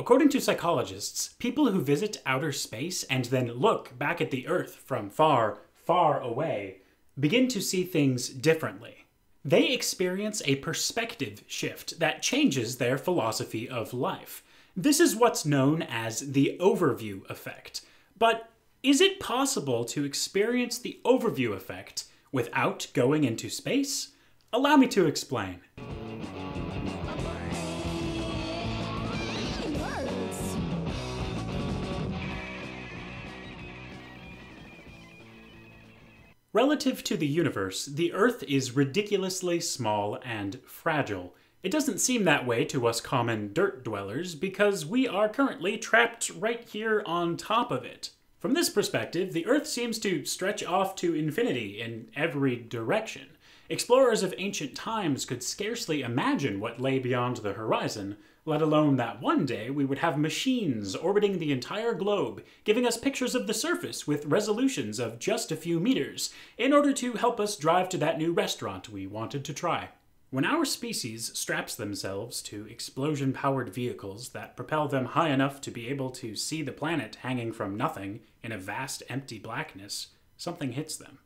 According to psychologists, people who visit outer space and then look back at the Earth from far, far away begin to see things differently. They experience a perspective shift that changes their philosophy of life. This is what's known as the overview effect. But is it possible to experience the overview effect without going into space? Allow me to explain. Relative to the universe, the Earth is ridiculously small and fragile. It doesn't seem that way to us common dirt dwellers because we are currently trapped right here on top of it. From this perspective, the Earth seems to stretch off to infinity in every direction. Explorers of ancient times could scarcely imagine what lay beyond the horizon, let alone that one day we would have machines orbiting the entire globe, giving us pictures of the surface with resolutions of just a few meters, in order to help us drive to that new restaurant we wanted to try. When our species straps themselves to explosion-powered vehicles that propel them high enough to be able to see the planet hanging from nothing in a vast empty blackness, something hits them.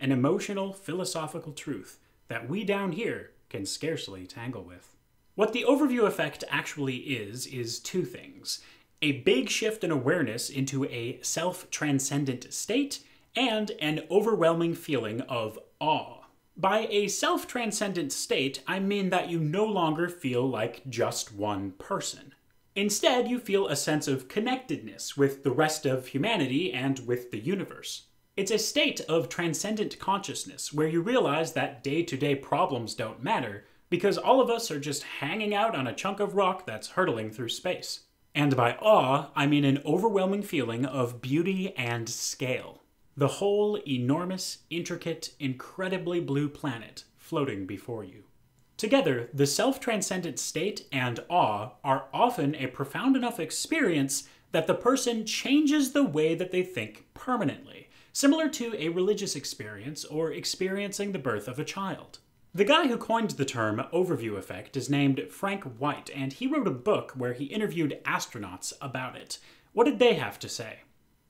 An emotional, philosophical truth that we down here can scarcely tangle with. What the overview effect actually is two things. A big shift in awareness into a self-transcendent state, and an overwhelming feeling of awe. By a self-transcendent state, I mean that you no longer feel like just one person. Instead, you feel a sense of connectedness with the rest of humanity and with the universe. It's a state of transcendent consciousness where you realize that day-to-day problems don't matter because all of us are just hanging out on a chunk of rock that's hurtling through space. And by awe, I mean an overwhelming feeling of beauty and scale. The whole enormous, intricate, incredibly blue planet floating before you. Together, the self-transcendent state and awe are often a profound enough experience that the person changes the way that they think permanently. Similar to a religious experience or experiencing the birth of a child. The guy who coined the term overview effect is named Frank White, and he wrote a book where he interviewed astronauts about it. What did they have to say?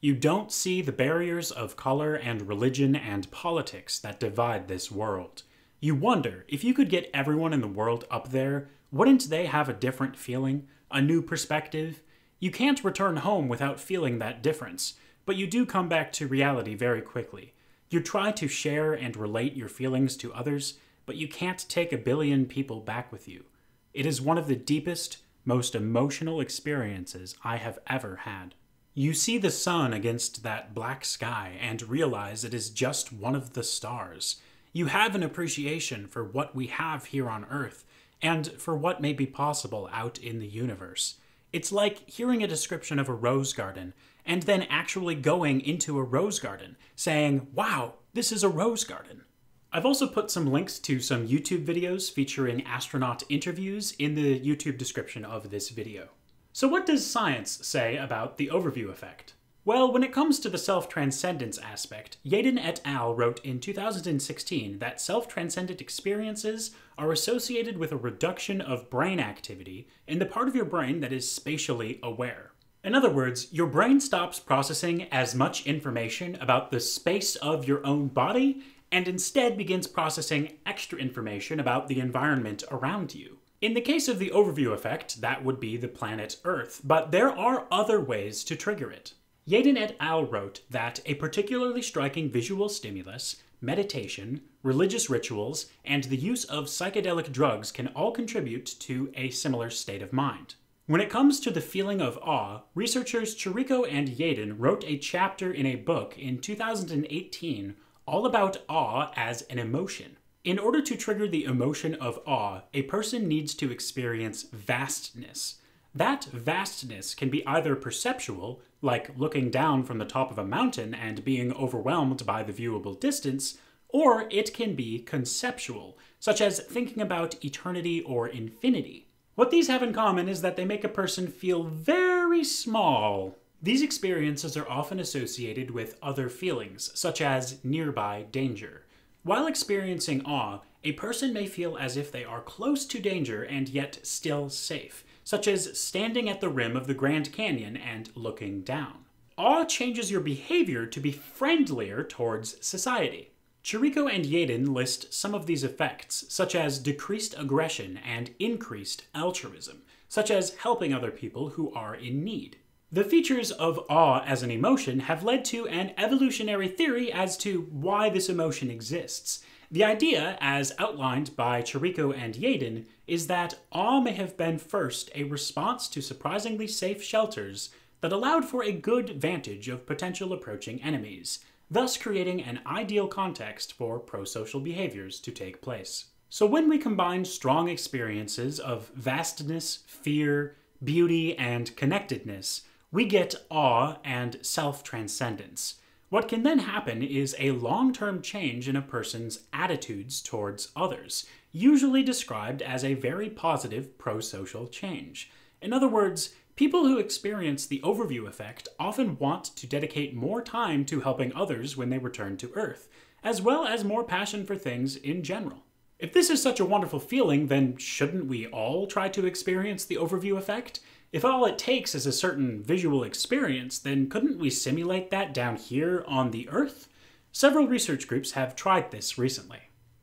You don't see the barriers of color and religion and politics that divide this world. You wonder, if you could get everyone in the world up there, wouldn't they have a different feeling, a new perspective? You can't return home without feeling that difference. But you do come back to reality very quickly. You try to share and relate your feelings to others, but you can't take 1 billion people back with you. It is one of the deepest, most emotional experiences I have ever had. You see the sun against that black sky and realize it is just one of the stars. You have an appreciation for what we have here on Earth, and for what may be possible out in the universe. It's like hearing a description of a rose garden, and then actually going into a rose garden, saying, wow, this is a rose garden. I've also put some links to some YouTube videos featuring astronaut interviews in the YouTube description of this video. So what does science say about the overview effect? Well, when it comes to the self-transcendence aspect, Yaden et al. Wrote in 2016 that self-transcendent experiences are associated with a reduction of brain activity in the part of your brain that is spatially aware. In other words, your brain stops processing as much information about the space of your own body and instead begins processing extra information about the environment around you. In the case of the overview effect, that would be the planet Earth, but there are other ways to trigger it. Yaden et al. Wrote that a particularly striking visual stimulus, meditation, religious rituals, and the use of psychedelic drugs can all contribute to a similar state of mind. When it comes to the feeling of awe, researchers Chirico and Yaden wrote a chapter in a book in 2018 all about awe as an emotion. In order to trigger the emotion of awe, a person needs to experience vastness. That vastness can be either perceptual, like looking down from the top of a mountain and being overwhelmed by the viewable distance, or it can be conceptual, such as thinking about eternity or infinity. What these have in common is that they make a person feel very small. These experiences are often associated with other feelings, such as nearby danger. While experiencing awe, a person may feel as if they are close to danger and yet still safe, such as standing at the rim of the Grand Canyon and looking down. Awe changes your behavior to be friendlier towards society. Chirico and Yaden list some of these effects, such as decreased aggression and increased altruism, such as helping other people who are in need. The features of awe as an emotion have led to an evolutionary theory as to why this emotion exists. The idea, as outlined by Chirico and Yaden, is that awe may have been first a response to surprisingly safe shelters that allowed for a good vantage of potential approaching enemies, thus creating an ideal context for prosocial behaviors to take place. So when we combine strong experiences of vastness, fear, beauty, and connectedness, we get awe and self-transcendence. What can then happen is a long-term change in a person's attitudes towards others, usually described as a very positive prosocial change. In other words, people who experience the overview effect often want to dedicate more time to helping others when they return to Earth, as well as more passion for things in general. If this is such a wonderful feeling, then shouldn't we all try to experience the overview effect? If all it takes is a certain visual experience, then couldn't we simulate that down here on the Earth? Several research groups have tried this recently.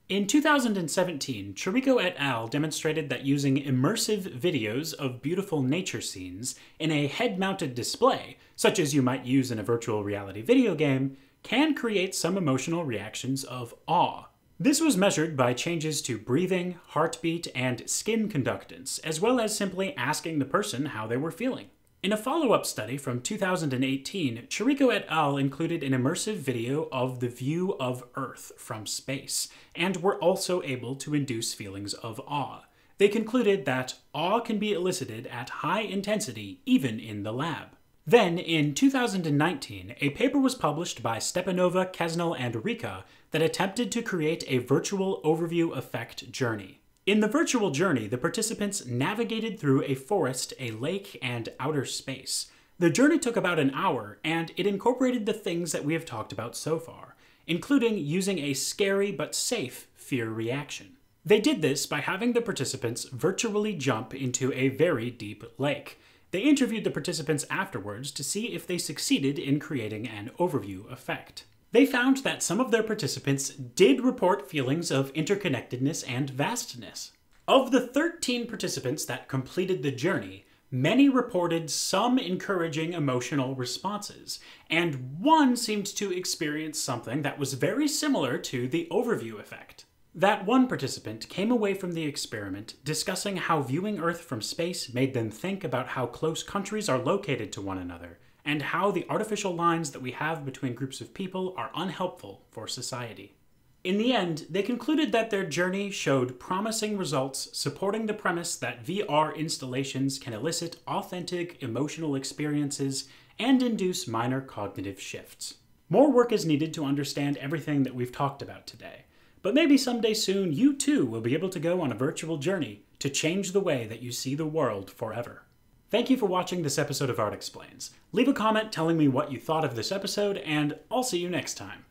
In 2017, Chirico et al. Demonstrated that using immersive videos of beautiful nature scenes in a head-mounted display, such as you might use in a virtual reality video game, can create some emotional reactions of awe. This was measured by changes to breathing, heartbeat, and skin conductance, as well as simply asking the person how they were feeling. In a follow-up study from 2018, Chirico et al. Included an immersive video of the view of Earth from space, and were also able to induce feelings of awe. They concluded that awe can be elicited at high intensity, even in the lab. Then, in 2019, a paper was published by Stepanova, Kesnel, and Rika that attempted to create a virtual overview effect journey. In the virtual journey, the participants navigated through a forest, a lake, and outer space. The journey took about an hour, and it incorporated the things that we have talked about so far, including using a scary but safe fear reaction. They did this by having the participants virtually jump into a very deep lake. They interviewed the participants afterwards to see if they succeeded in creating an overview effect. They found that some of their participants did report feelings of interconnectedness and vastness. Of the 13 participants that completed the journey, many reported some encouraging emotional responses, and one seemed to experience something that was very similar to the overview effect. That one participant came away from the experiment discussing how viewing Earth from space made them think about how close countries are located to one another, and how the artificial lines that we have between groups of people are unhelpful for society. In the end, they concluded that their journey showed promising results supporting the premise that VR installations can elicit authentic emotional experiences and induce minor cognitive shifts. More work is needed to understand everything that we've talked about today. But maybe someday soon, you too will be able to go on a virtual journey to change the way that you see the world forever. Thank you for watching this episode of Art Explains. Leave a comment telling me what you thought of this episode, and I'll see you next time.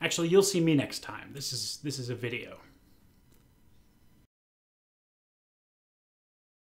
Actually, you'll see me next time. This is a video.